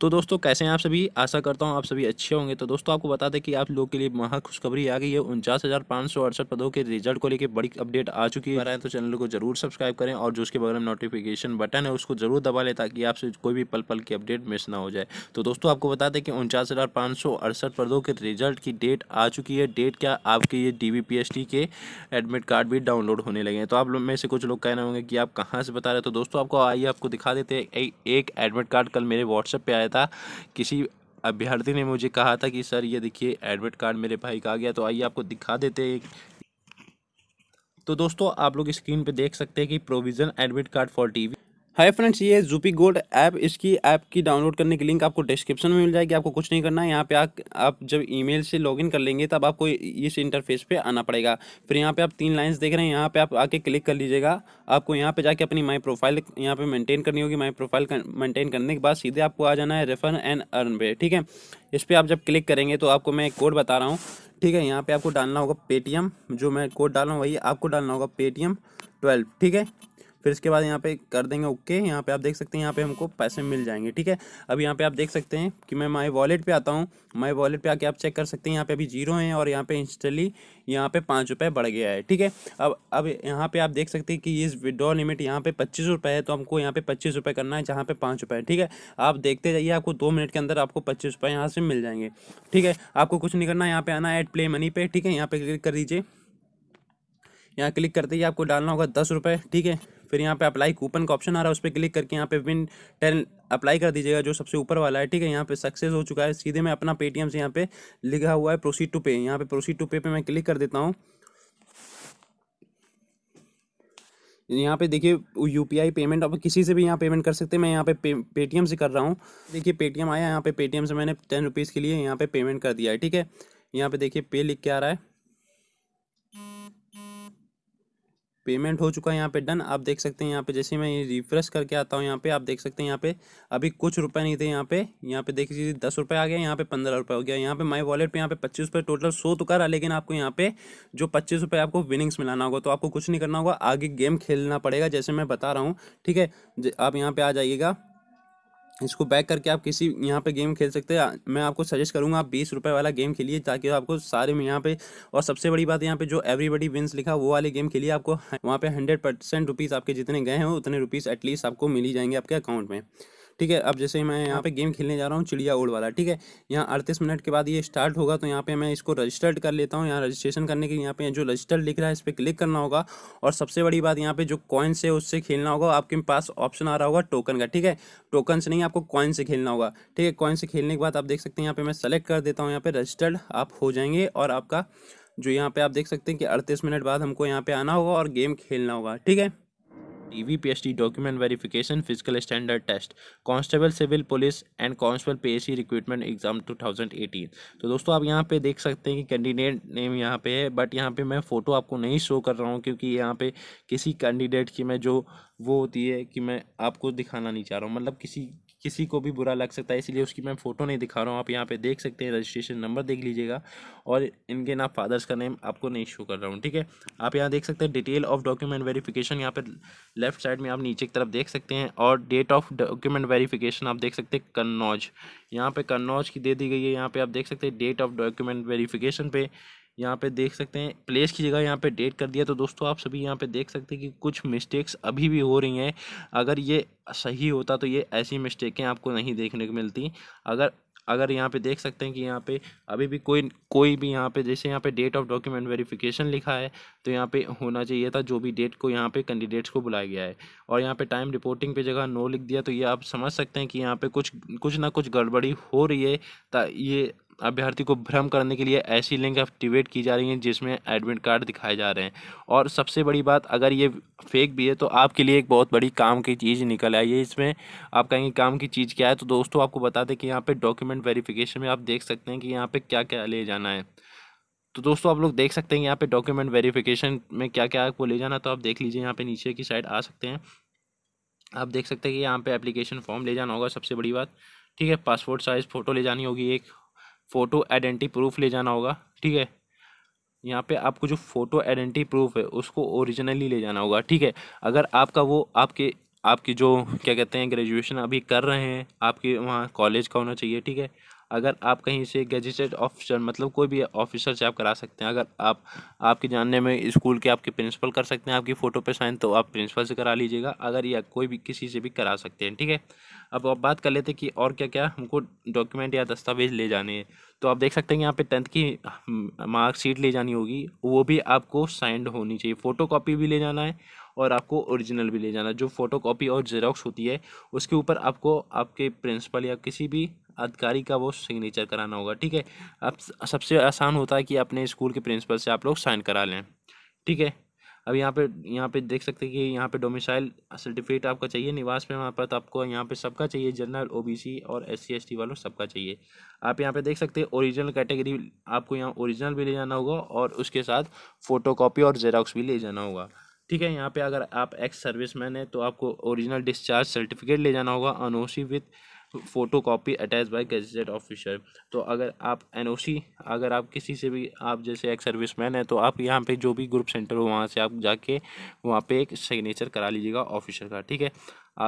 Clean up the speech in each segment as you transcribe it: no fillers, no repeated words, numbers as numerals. तो दोस्तों कैसे हैं आप सभी, आशा करता हूं आप सभी अच्छे होंगे। तो दोस्तों आपको बता दें कि आप लोग के लिए महा खुशखबरी आ गई है। 49,568 पदों के रिजल्ट को लेकर बड़ी अपडेट आ चुकी है। तो चैनल को जरूर सब्सक्राइब करें और जो उसके बगल में नोटिफिकेशन बटन है उसको जरूर दबा लें ताकि आपसे कोई भी पल पल की अपडेट मिस ना हो जाए। तो दोस्तों आपको बता दें कि 49,568 पदों के रिजल्ट की डेट आ चुकी है। डेट क्या, आपके ये DVPST के एडमिट कार्ड भी डाउनलोड होने लगे हैं। तो आप लोग में से कुछ लोग कहने होंगे कि आप कहाँ से बता रहे हैं। तो दोस्तों आपको आइए आपको दिखा देते हैं। एक एडमिट कार्ड कल मेरे व्हाट्सएप पे था, किसी अभ्यर्थी ने मुझे कहा था कि सर ये देखिए एडमिट कार्ड मेरे भाई का आ गया। तो आइए आपको दिखा देते हैं। तो दोस्तों आप लोग स्क्रीन पे देख सकते हैं कि provision admit card for TV. Hi friends, ये ज़ूपी गोल्ड ऐप, इसकी ऐप की डाउनलोड करने की लिंक आपको डिस्क्रिप्शन में मिल जाएगी। आपको कुछ नहीं करना है, यहाँ पे आप जब ईमेल से लॉगिन कर लेंगे तब आपको इस इंटरफेस पे आना पड़ेगा। फिर यहाँ पे आप 3 लाइंस देख रहे हैं, यहाँ पे आप आके क्लिक कर लीजिएगा। आपको यहाँ पे जाके अपनी माई प्रोफाइल यहाँ पर मेंटेन करनी होगी। माई प्रोफाइल मेंटेन करने के बाद सीधे आपको आ जाना है रेफर एंड अर्न पे, ठीक है। इस पर आप जब क्लिक करेंगे तो आपको मैं एक कोड बता रहा हूँ, ठीक है। यहाँ पर आपको डालना होगा PayTM, जो मैं कोड डाल रहा हूँ वही आपको डालना होगा PayTM 12, ठीक है। फिर इसके बाद यहाँ पे कर देंगे ओके। यहाँ पे आप देख सकते हैं यहाँ पे हमको पैसे मिल जाएंगे, ठीक है। अब यहाँ पे आप देख सकते हैं कि मैं माई वॉलेट पे आता हूँ। माई वॉलेट पे आके आप चेक कर सकते हैं, यहाँ पे अभी 0 हैं और यहाँ पे इंस्टेंटली यहाँ पे 5 रुपये बढ़ गया है, ठीक है। अब यहाँ पे आप देख सकते हैं कि इस विड्रॉ लिमिट यहाँ पे 25 रुपये है, तो हमको यहाँ पे 25 रुपये करना है जहाँ पे 5 रुपये है, ठीक है। आप देखते जाइए, आपको 2 मिनट के अंदर आपको 25 रुपये यहाँ से मिल जाएंगे, ठीक है। आपको कुछ नहीं करना है, यहाँ पे आना है एड प्ले मनी पे, ठीक है। यहाँ पे क्लिक कर दीजिए। यहाँ क्लिक करते ही आपको डालना होगा 10 रुपये, ठीक है। फिर यहाँ पे अप्लाई कूपन का ऑप्शन आ रहा है, उस पर क्लिक करके यहाँ पे Win10 अप्लाई कर दीजिएगा, जो सबसे ऊपर वाला है, ठीक है। यहाँ पे सक्सेस हो चुका है। सीधे मैं अपना PayTM से यहाँ पे लिखा हुआ है प्रोसीड टू पे, यहाँ पे प्रोसीड टू पे मैं क्लिक कर देता हूँ। यहाँ पे देखिए UPI पेमेंट, आप किसी से भी यहाँ पेमेंट कर सकते हैं। मैं यहाँ पे PayTM से कर रहा हूँ। देखिए PayTM आया, यहाँ पे PayTM से मैंने 10 रुपीज़ के लिए यहाँ पे पेमेंट कर दिया है, ठीक है। यहाँ पे देखिए पे लिख के आ रहा है, पेमेंट हो चुका है। यहाँ पे डन, आप देख सकते हैं। यहाँ पे जैसे मैं ये रिफ्रेश करके आता हूँ, यहाँ पे आप देख सकते हैं यहाँ पे अभी कुछ रुपए नहीं थे। यहाँ पे देखिए 10 रुपये आ गया, यहाँ पे 15 रुपये हो गया। यहाँ पे माय वॉलेट पे यहाँ पे 25 रुपये, टोटल 100 तो कर रहा, लेकिन आपको यहाँ पे जो 25 रुपये आपको विनिंग्स मिलाना होगा। तो आपको कुछ नहीं करना होगा, आगे गेम खेलना पड़ेगा जैसे मैं बता रहा हूँ, ठीक है। आप यहाँ पर आ जाइएगा, इसको बैक करके आप किसी यहाँ पे गेम खेल सकते हैं। मैं आपको सजेस्ट करूँगा आप 20 रुपये वाला गेम खेलिए, ताकि आपको सारे में यहाँ पे, और सबसे बड़ी बात यहाँ पे जो एवरीबडी विंस लिखा वो वाले गेम खेलिए। आपको वहाँ पे 100% रुपीज़ आपके जितने गए हैं उतने रुपीज़ एटलीस्ट आपको मिल ही जाएंगे आपके अकाउंट में, ठीक है। अब जैसे मैं यहाँ पे गेम खेलने जा रहा हूँ चिड़िया उड़ वाला, ठीक है। यहाँ 38 मिनट के बाद ये स्टार्ट होगा, तो यहाँ पे मैं इसको रजिस्टर्ड कर लेता हूँ। यहाँ रजिस्ट्रेशन करने के लिए यहाँ पे जो रजिस्टर्ड लिख रहा है इस पर क्लिक करना होगा। और सबसे बड़ी बात यहाँ पे जो कॉइन्स है उससे खेलना होगा। आपके पास ऑप्शन आ रहा होगा टोकन का, ठीक है। टोकन से नहीं, आपको कॉइन से खेलना होगा, ठीक है। कॉइन से खेलने के बाद आप देख सकते हैं यहाँ पे मैं सेलेक्ट कर देता हूँ, यहाँ पे रजिस्टर्ड आप हो जाएंगे। और आपका जो यहाँ पे आप देख सकते हैं कि 38 मिनट बाद हमको यहाँ पे आना होगा और गेम खेलना होगा, ठीक है। DVPST document verification physical standard test constable civil police and constable PSC recruitment exam 2018। तो दोस्तों आप यहाँ पे देख सकते हैं कि कैंडिडेट नेम यहाँ पे है, बट यहाँ पे मैं फ़ोटो आपको नहीं शो कर रहा हूँ क्योंकि यहाँ पे किसी कैंडिडेट की मैं जो वो होती है कि मैं आपको दिखाना नहीं चाह रहा हूँ, मतलब किसी को भी बुरा लग सकता है, इसलिए उसकी मैं फ़ोटो नहीं दिखा रहा हूँ। आप यहाँ पे देख सकते हैं, रजिस्ट्रेशन नंबर देख लीजिएगा। और इनके नाम फादर्स का नेम आपको नहीं शो कर रहा हूँ, ठीक है। आप यहाँ देख सकते हैं डिटेल ऑफ डॉक्यूमेंट वेरिफिकेशन, यहाँ पे लेफ्ट साइड में आप नीचे की तरफ देख सकते हैं। और डेट ऑफ डॉक्यूमेंट वेरिफिकेशन आप देख सकते हैं कन्नौज, यहाँ पर कन्नौज की दे दी गई है। यहाँ पर आप देख सकते हैं डेट ऑफ डॉक्यूमेंट वेरिफिकेशन पे यहाँ पे देख सकते हैं प्लेस की जगह यहाँ पे डेट कर दिया। तो दोस्तों आप सभी यहाँ पे देख सकते हैं कि कुछ मिस्टेक्स अभी भी हो रही हैं। अगर ये सही होता तो ये ऐसी मिस्टेकें आपको नहीं देखने को मिलती। अगर यहाँ पे देख सकते हैं कि यहाँ पे अभी भी कोई भी यहाँ पे, जैसे यहाँ पे डेट ऑफ डॉक्यूमेंट वेरिफिकेशन लिखा है तो यहाँ पे होना चाहिए था जो भी डेट को यहाँ पे कैंडिडेट्स को बुलाया गया है। और यहाँ पे टाइम रिपोर्टिंग पे जगह नो लिख दिया, तो ये आप समझ सकते हैं कि यहाँ पे कुछ ना कुछ गड़बड़ी हो रही है। ये अभ्यर्थी को भ्रम करने के लिए ऐसी लिंक एक्टिवेट की जा रही है जिसमें एडमिट कार्ड दिखाए जा रहे हैं। और सबसे बड़ी बात, अगर ये फेक भी है तो आपके लिए एक बहुत बड़ी काम की चीज़ निकल आई है। इसमें आप कहेंगे काम की चीज़ क्या है, तो दोस्तों आपको बता दें कि यहाँ पे डॉक्यूमेंट वेरिफिकेशन में आप देख सकते हैं कि यहाँ पे क्या क्या ले जाना है। तो दोस्तों आप लोग देख सकते हैं यहाँ पे डॉक्यूमेंट वेरिफिकेशन में क्या क्या आपको ले जाना, तो आप देख लीजिए। यहाँ पे नीचे की साइड आ सकते हैं, आप देख सकते हैं कि यहाँ पे एप्लीकेशन फॉर्म ले जाना होगा सबसे बड़ी बात, ठीक है। पासपोर्ट साइज़ फ़ोटो ले जानी होगी, एक फ़ोटो आइडेंटिटी प्रूफ ले जाना होगा, ठीक है। यहाँ पे आपको जो फ़ोटो आइडेंटिटी प्रूफ है उसको ओरिजिनली ले जाना होगा, ठीक है। अगर आपका वो आपके आपकी जो क्या कहते हैं ग्रेजुएशन अभी कर रहे हैं, आपके वहाँ कॉलेज का होना चाहिए, ठीक है। अगर आप कहीं से गैजेटेड ऑफिसर मतलब कोई भी ऑफिसर से आप करा सकते हैं। अगर आप आपके जानने में स्कूल के आपके प्रिंसिपल कर सकते हैं आपकी फ़ोटो पे साइन, तो आप प्रिंसिपल से करा लीजिएगा। अगर या कोई भी किसी से भी करा सकते हैं, ठीक है। अब आप बात कर लेते हैं कि और क्या क्या हमको डॉक्यूमेंट या दस्तावेज ले जाने हैं। तो आप देख सकते हैं यहाँ पे 10th की मार्कशीट ले जानी होगी, वो भी आपको साइंड होनी चाहिए। फ़ोटो कॉपी भी ले जाना है और आपको ओरिजिनल भी ले जाना है। जो फ़ोटो कॉपी और जेरोक्स होती है उसके ऊपर आपको आपके प्रिंसिपल या किसी भी अधिकारी का वो सिग्नेचर कराना होगा, ठीक है। अब सबसे आसान होता है कि अपने स्कूल के प्रिंसिपल से आप लोग साइन करा लें, ठीक है। अब यहाँ पे देख सकते हैं कि यहाँ पे डोमिसाइल सर्टिफिकेट आपका चाहिए, निवास पे वहाँ पर, तो आपको यहाँ पे सबका चाहिए, जनरल ओबीसी और SC ST वालों सबका चाहिए। आप यहाँ पे देख सकते हैं ओरिजिनल कैटेगरी, आपको यहाँ ओरिजिनल भी ले जाना होगा और उसके साथ फ़ोटोकॉपी और जेरोक्स भी ले जाना होगा, ठीक है। यहाँ पे अगर आप एक्स सर्विसमैन है तो आपको ओरिजिनल डिस्चार्ज सर्टिफिकेट ले जाना होगा, NOC with photo copy attach by gazetted officer. तो अगर आप एनओसी, अगर आप किसी से भी, आप जैसे एक सर्विसमैन है तो आप यहाँ पे जो भी ग्रुप सेंटर हो वहाँ से आप जाके वहाँ पे एक सिग्नेचर करा लीजिएगा ऑफिसर का, ठीक है।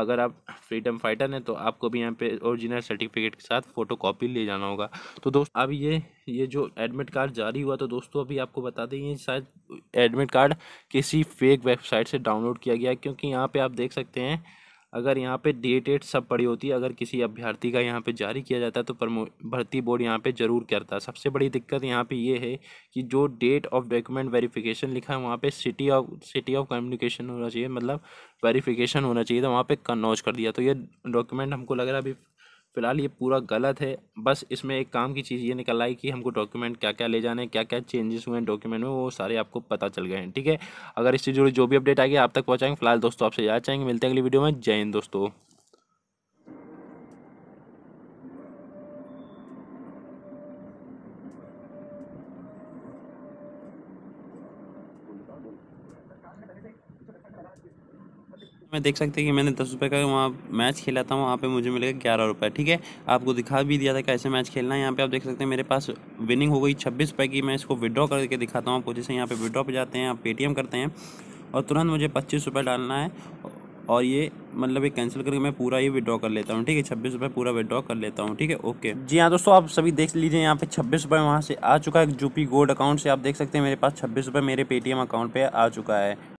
अगर आप फ्रीडम फाइटर हैं तो आपको भी यहाँ पे ओरिजिनल सर्टिफिकेट के साथ फ़ोटो कॉपी ले जाना होगा। तो दोस्त अब ये जो एडमिट कार्ड जारी हुआ, तो दोस्तों अभी आपको बता दें ये शायद एडमिट कार्ड किसी फेक वेबसाइट से डाउनलोड किया गया, क्योंकि यहाँ पर आप देख सकते हैं अगर यहाँ पे डेट सब पड़ी होती है। अगर किसी अभ्यर्थी का यहाँ पे जारी किया जाता है तो भर्ती बोर्ड यहाँ पे जरूर करता है। सबसे बड़ी दिक्कत यहाँ पे ये है कि जो डेट ऑफ डॉक्यूमेंट वेरिफिकेशन लिखा है वहाँ पे सिटी ऑफ कम्युनिकेशन होना चाहिए, मतलब वेरिफिकेशन होना चाहिए, तो वहाँ पे कन्नौज कर दिया। तो ये डॉक्यूमेंट हमको लग रहा है अभी फ़िलहाल ये पूरा गलत है। बस इसमें एक काम की चीज़ ये निकल आई कि हमको डॉक्यूमेंट क्या क्या ले जाने, क्या क्या चेंजेस हुए हैं डॉक्यूमेंट में, वो सारे आपको पता चल गए हैं, ठीक है। अगर इससे जुड़े जो भी अपडेट आएगी आप तक पहुँचाएंगे। फिलहाल दोस्तों आपसे याद चाहेंगे, मिलते हैं अगली वीडियो में। जय हिंद दोस्तों। मैं देख सकते हैं कि मैंने 10 रुपये का वहाँ मैच खेला था, वहाँ पे मुझे मिलेगा 11 रुपये, ठीक है। आपको दिखा भी दिया था कैसे मैच खेलना है। यहाँ पे आप देख सकते हैं मेरे पास विनिंग हो गई 26 रुपये की। मैं इसको विड्रॉ करके दिखाता हूँ आपको। जैसे यहाँ पे विड्रॉ पे जाते हैं, आप PayTM करते हैं और तुरंत मुझे 25 रुपये डालना है और ये मतलब ये कैंसिल करके मैं पूरा ये विड्रॉ कर लेता हूँ, ठीक है। 26 रुपये पूरा विड्रॉ कर लेता हूँ, ठीक है, ओके। जी हाँ दोस्तों, आप सभी देख लीजिए यहाँ पे 26 रुपये वहाँ से आ चुका है। Zupee Gold अकाउंट से आप देख सकते हैं मेरे पास 26 रुपये मेरे PayTM अकाउंट पर आ चुका है।